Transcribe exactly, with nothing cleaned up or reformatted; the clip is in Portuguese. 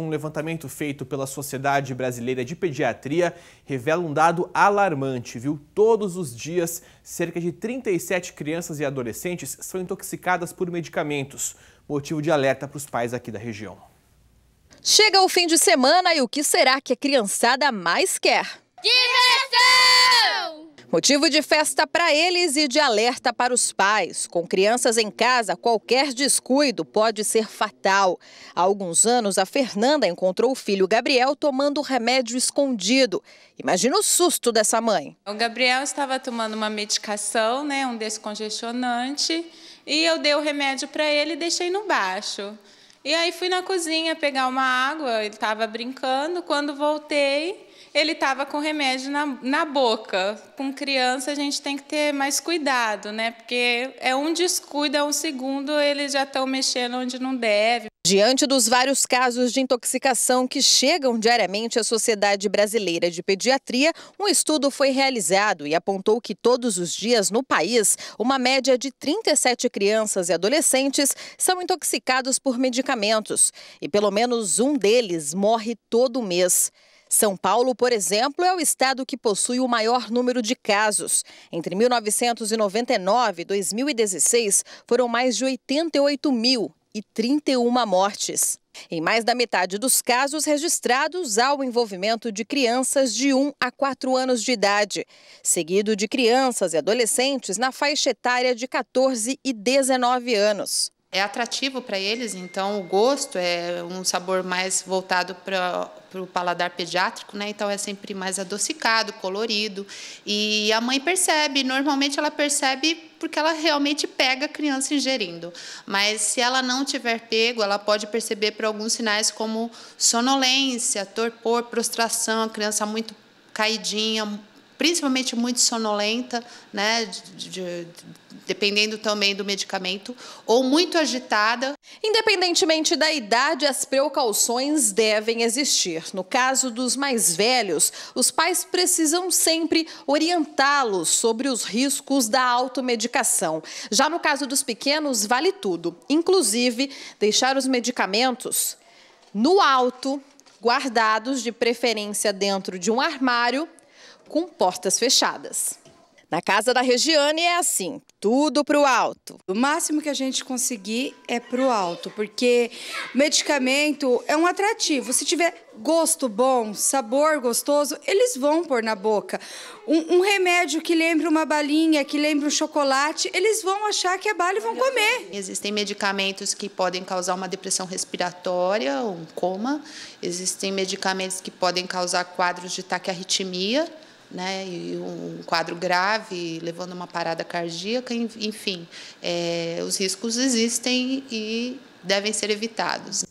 Um levantamento feito pela Sociedade Brasileira de Pediatria revela um dado alarmante, viu? Todos os dias, cerca de trinta e sete crianças e adolescentes são intoxicadas por medicamentos, motivo de alerta para os pais aqui da região. Chega o fim de semana e o que será que a criançada mais quer? Diversão! Motivo de festa para eles e de alerta para os pais. Com crianças em casa, qualquer descuido pode ser fatal. Há alguns anos, a Fernanda encontrou o filho Gabriel tomando remédio escondido. Imagina o susto dessa mãe. O Gabriel estava tomando uma medicação, né, um descongestionante, e eu dei o remédio para ele e deixei no baixo. E aí fui na cozinha pegar uma água, ele estava brincando, quando voltei... Ele estava com remédio na, na boca. Com criança a gente tem que ter mais cuidado, né? Porque é um descuido, é um segundo, eles já estão mexendo onde não deve. Diante dos vários casos de intoxicação que chegam diariamente à Sociedade Brasileira de Pediatria, um estudo foi realizado e apontou que todos os dias no país, uma média de trinta e sete crianças e adolescentes são intoxicados por medicamentos. E pelo menos um deles morre todo mês. São Paulo, por exemplo, é o estado que possui o maior número de casos. Entre mil novecentos e noventa e nove e dois mil e dezesseis, foram mais de oitenta e oito mil e trinta e uma mortes. Em mais da metade dos casos registrados, há o envolvimento de crianças de um a quatro anos de idade, seguido de crianças e adolescentes na faixa etária de quatorze e dezenove anos. É atrativo para eles, então o gosto é um sabor mais voltado para o paladar pediátrico, né? Então é sempre mais adocicado, colorido. E a mãe percebe, normalmente ela percebe porque ela realmente pega a criança ingerindo. Mas se ela não tiver pego, ela pode perceber por alguns sinais como sonolência, torpor, prostração, a criança muito caidinha, principalmente muito sonolenta, né, de, de, dependendo também do medicamento, ou muito agitada. Independentemente da idade, as precauções devem existir. No caso dos mais velhos, os pais precisam sempre orientá-los sobre os riscos da automedicação. Já no caso dos pequenos, vale tudo, inclusive deixar os medicamentos no alto, guardados de preferência dentro de um armário, com portas fechadas. Na casa da Regiane é assim, tudo pro alto. O máximo que a gente conseguir é pro alto, porque medicamento é um atrativo. Se tiver gosto bom, sabor gostoso, eles vão pôr na boca. Um, um remédio que lembra uma balinha, que lembra um chocolate, eles vão achar que é bala e vão comer. Existem medicamentos que podem causar uma depressão respiratória, um coma. Existem medicamentos que podem causar quadros de taquiarritmia, né, e um quadro grave, levando a uma parada cardíaca, enfim, é, os riscos existem e devem ser evitados.